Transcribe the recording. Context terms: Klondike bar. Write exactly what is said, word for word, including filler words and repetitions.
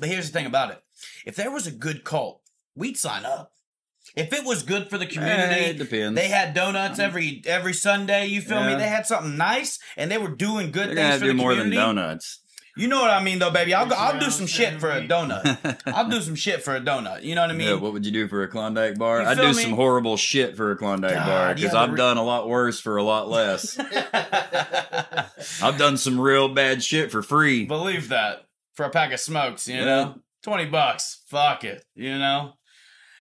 But here's the thing about it. If there was a good cult, we'd sign up. If it was good for the community, eh, it depends. They had donuts every every Sunday, you feel yeah. me? They had something nice, and they were doing good They're things for do the more community. Than donuts. You know what I mean, though, baby. I'll go, I'll do some shit for a donut. I'll do some shit for a donut. You know what I mean? Yeah, what would you do for a Klondike bar? I'd do me? some horrible shit for a Klondike God, bar because yeah, I've done a lot worse for a lot less. I've done some real bad shit for free. Believe that. For a pack of smokes, you yeah. know? twenty bucks. Fuck it. You know?